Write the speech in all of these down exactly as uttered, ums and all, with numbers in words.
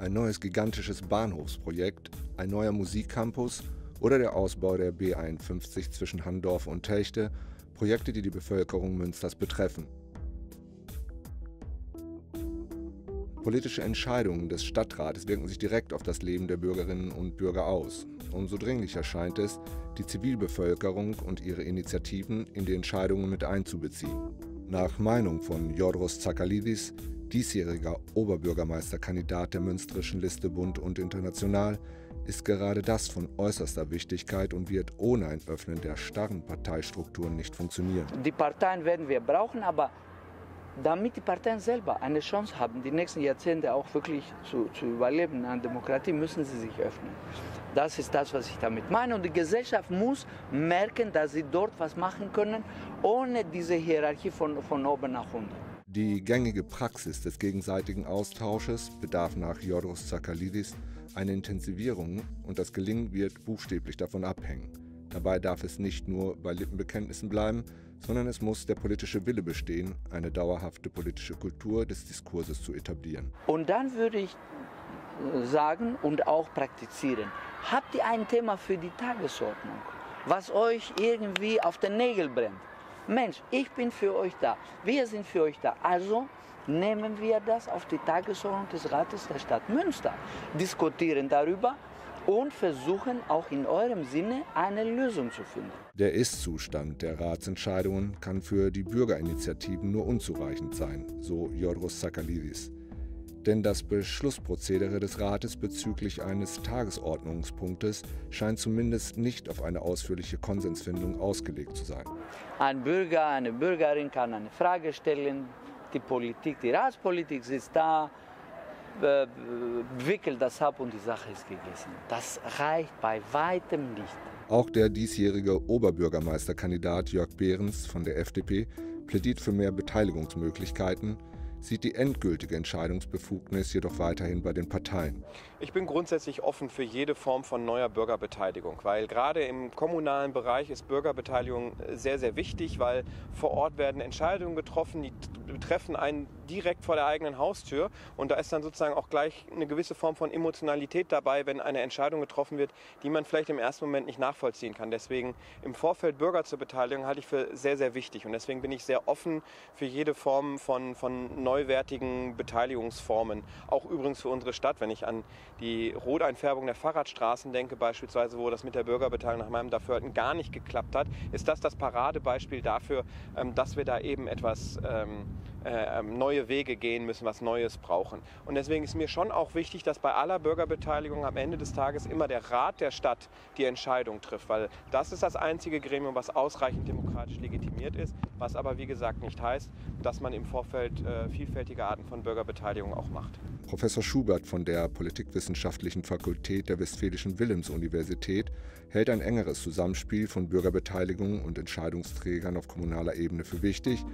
ein neues gigantisches Bahnhofsprojekt, ein neuer Musikcampus oder der Ausbau der B einundfünfzig zwischen Handorf und Telchte, Projekte, die die Bevölkerung Münsters betreffen. Politische Entscheidungen des Stadtrates wirken sich direkt auf das Leben der Bürgerinnen und Bürger aus. Umso dringlicher scheint es, die Zivilbevölkerung und ihre Initiativen in die Entscheidungen mit einzubeziehen. Nach Meinung von Georgios Tsakalidis, diesjähriger Oberbürgermeisterkandidat der Münsterischen Liste Bund und International, ist gerade das von äußerster Wichtigkeit und wird ohne ein Öffnen der starren Parteistrukturen nicht funktionieren. Die Parteien werden wir brauchen, aber damit die Parteien selber eine Chance haben, die nächsten Jahrzehnte auch wirklich zu, zu überleben an Demokratie, müssen sie sich öffnen. Das ist das, was ich damit meine. Und die Gesellschaft muss merken, dass sie dort was machen können, ohne diese Hierarchie von, von oben nach unten. Die gängige Praxis des gegenseitigen Austausches bedarf nach Georgios Tsakalidis eine Intensivierung, und das Gelingen wird buchstäblich davon abhängen. Dabei darf es nicht nur bei Lippenbekenntnissen bleiben, sondern es muss der politische Wille bestehen, eine dauerhafte politische Kultur des Diskurses zu etablieren. Und dann würde ich sagen und auch praktizieren, habt ihr ein Thema für die Tagesordnung, was euch irgendwie auf den Nägel brennt? Mensch, ich bin für euch da, wir sind für euch da, also nehmen wir das auf die Tagesordnung des Rates der Stadt Münster, diskutieren darüber und versuchen auch in eurem Sinne eine Lösung zu finden. Der Ist-Zustand der Ratsentscheidungen kann für die Bürgerinitiativen nur unzureichend sein, so Georgios Tsakalidis. Denn das Beschlussprozedere des Rates bezüglich eines Tagesordnungspunktes scheint zumindest nicht auf eine ausführliche Konsensfindung ausgelegt zu sein. Ein Bürger, eine Bürgerin kann eine Frage stellen. Die Politik, die Ratspolitik sitzt da, wickelt das ab und die Sache ist gegessen. Das reicht bei weitem nicht. Auch der diesjährige Oberbürgermeisterkandidat Jörg Berens von der F D P plädiert für mehr Beteiligungsmöglichkeiten, sieht die endgültige Entscheidungsbefugnis jedoch weiterhin bei den Parteien. Ich bin grundsätzlich offen für jede Form von neuer Bürgerbeteiligung, weil gerade im kommunalen Bereich ist Bürgerbeteiligung sehr, sehr wichtig, weil vor Ort werden Entscheidungen getroffen, die betreffen einen direkt vor der eigenen Haustür, und da ist dann sozusagen auch gleich eine gewisse Form von Emotionalität dabei, wenn eine Entscheidung getroffen wird, die man vielleicht im ersten Moment nicht nachvollziehen kann. Deswegen im Vorfeld Bürger zur Beteiligung halte ich für sehr, sehr wichtig, und deswegen bin ich sehr offen für jede Form von, von neuwertigen Beteiligungsformen, auch übrigens für unsere Stadt. Wenn ich an die Roteinfärbung der Fahrradstraßen denke beispielsweise, wo das mit der Bürgerbeteiligung nach meinem Dafürhalten gar nicht geklappt hat, ist das das Paradebeispiel dafür, dass wir da eben etwas neue Wege gehen müssen, was Neues brauchen. Und deswegen ist mir schon auch wichtig, dass bei aller Bürgerbeteiligung am Ende des Tages immer der Rat der Stadt die Entscheidung trifft, weil das ist das einzige Gremium, was ausreichend demokratisch legitimiert ist, was aber wie gesagt nicht heißt, dass man im Vorfeld äh, vielfältige Arten von Bürgerbeteiligung auch macht. Professor Schubert von der Politikwissenschaftlichen Fakultät der Westfälischen Wilhelms-Universität hält ein engeres Zusammenspiel von Bürgerbeteiligung und Entscheidungsträgern auf kommunaler Ebene für wichtig,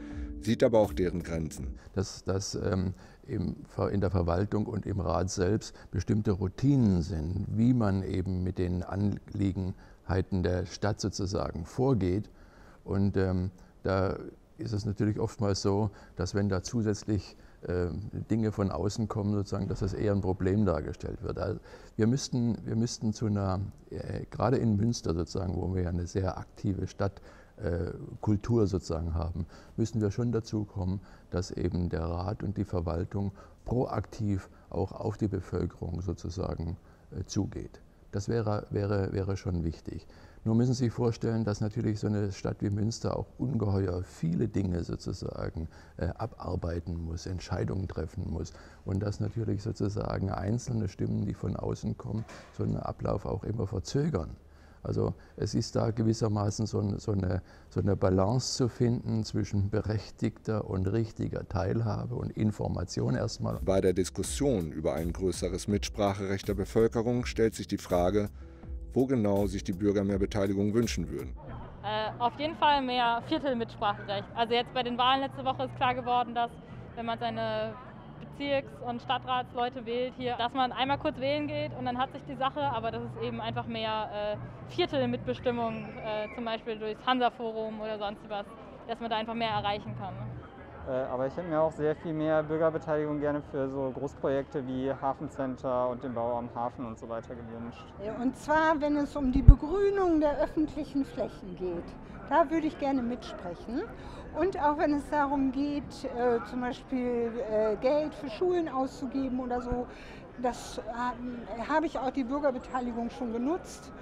sieht aber auch deren Grenzen. Dass das ähm, in der Verwaltung und im Rat selbst bestimmte Routinen sind, wie man eben mit den Anliegenheiten der Stadt sozusagen vorgeht. Und ähm, da ist es natürlich oftmals so, dass wenn da zusätzlich äh, Dinge von außen kommen, sozusagen, dass das eher ein Problem dargestellt wird. Also wir müssten, wir müssten zu einer, äh, gerade in Münster sozusagen, wo wir ja eine sehr aktive Stadt Kultur sozusagen haben, müssen wir schon dazu kommen, dass eben der Rat und die Verwaltung proaktiv auch auf die Bevölkerung sozusagen zugeht. Das wäre, wäre, wäre schon wichtig. Nur müssen Sie sich vorstellen, dass natürlich so eine Stadt wie Münster auch ungeheuer viele Dinge sozusagen äh, abarbeiten muss, Entscheidungen treffen muss. Und dass natürlich sozusagen einzelne Stimmen, die von außen kommen, so einen Ablauf auch immer verzögern. Also es ist da gewissermaßen so eine, so eine, so eine Balance zu finden zwischen berechtigter und richtiger Teilhabe und Information erstmal. Bei der Diskussion über ein größeres Mitspracherecht der Bevölkerung stellt sich die Frage, wo genau sich die Bürger mehr Beteiligung wünschen würden. Äh, auf jeden Fall mehr Viertelmitspracherecht. Also jetzt bei den Wahlen letzte Woche ist klar geworden, dass wenn man seine Bezirks- und Stadtratsleute wählt hier, dass man einmal kurz wählen geht und dann hat sich die Sache, aber dass es eben einfach mehr äh, Viertel Mitbestimmung, äh, zum Beispiel durchs Hansa-Forum oder sonst was, dass man da einfach mehr erreichen kann. Ne? Aber ich hätte mir auch sehr viel mehr Bürgerbeteiligung gerne für so Großprojekte wie Hafencenter und den Bau am Hafen und so weiter gewünscht. Und zwar, wenn es um die Begrünung der öffentlichen Flächen geht. Da würde ich gerne mitsprechen. Und auch wenn es darum geht, äh, zum Beispiel äh, Geld für Schulen auszugeben oder so, das äh, habe ich auch die Bürgerbeteiligung schon genutzt,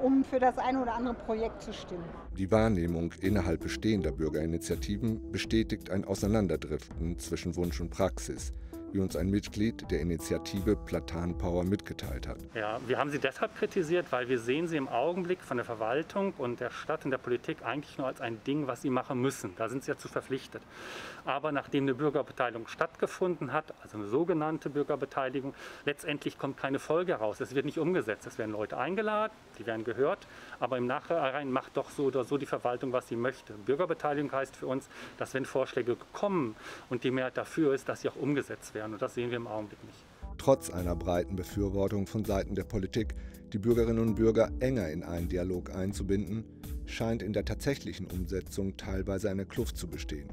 um für das eine oder andere Projekt zu stimmen. Die Wahrnehmung innerhalb bestehender Bürgerinitiativen bestätigt ein Auseinanderdriften zwischen Wunsch und Praxis, wie uns ein Mitglied der Initiative Platanenpower mitgeteilt hat. Ja, wir haben sie deshalb kritisiert, weil wir sehen sie im Augenblick von der Verwaltung und der Stadt und der Politik eigentlich nur als ein Ding, was sie machen müssen. Da sind sie ja zu verpflichtet. Aber nachdem eine Bürgerbeteiligung stattgefunden hat, also eine sogenannte Bürgerbeteiligung, letztendlich kommt keine Folge raus. Es wird nicht umgesetzt. Es werden Leute eingeladen, die werden gehört, aber im Nachhinein macht doch so oder so die Verwaltung, was sie möchte. Bürgerbeteiligung heißt für uns, dass wenn Vorschläge kommen und die Mehrheit dafür ist, dass sie auch umgesetzt werden. Und das sehen wir im Augenblick nicht. Trotz einer breiten Befürwortung von Seiten der Politik, die Bürgerinnen und Bürger enger in einen Dialog einzubinden, scheint in der tatsächlichen Umsetzung teilweise eine Kluft zu bestehen.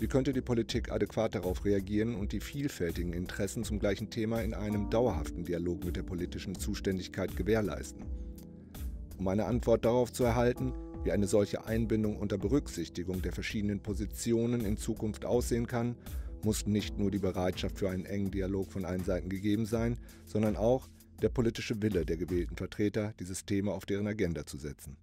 Wie könnte die Politik adäquat darauf reagieren und die vielfältigen Interessen zum gleichen Thema in einem dauerhaften Dialog mit der politischen Zuständigkeit gewährleisten? Um eine Antwort darauf zu erhalten, wie eine solche Einbindung unter Berücksichtigung der verschiedenen Positionen in Zukunft aussehen kann, muss nicht nur die Bereitschaft für einen engen Dialog von allen Seiten gegeben sein, sondern auch der politische Wille der gewählten Vertreter, dieses Thema auf deren Agenda zu setzen.